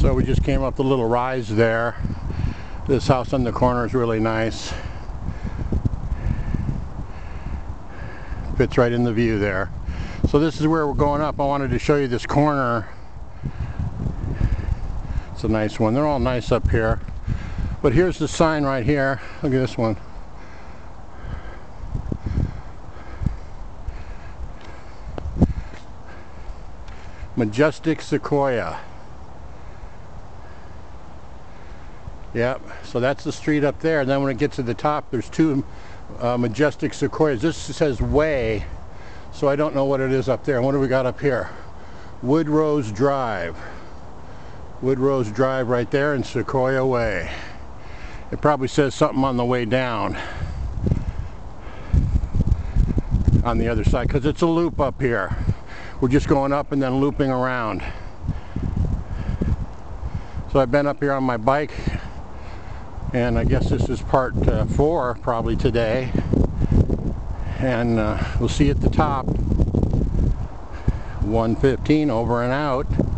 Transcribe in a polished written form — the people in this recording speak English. So we just came up the little rise there. This house on the corner is really nice. Fits right in the view there. So this is where we're going up. I wanted to show you this corner. It's a nice one. They're all nice up here. But here's the sign right here. Look at this one. Majestic Sequoia. Yep, so that's the street up there. And then when it gets to the top, there's two Majestic Sequoias. This says Way, so I don't know what it is up there. What do we got up here? Woodrose Drive. Woodrose Drive right there and Sequoia Way. It probably says something on the way down on the other side, because it's a loop up here. We're just going up and then looping around. So I've been up here on my bike, and I guess this is part 4 probably today, and we'll see you at the top. 115 over and out.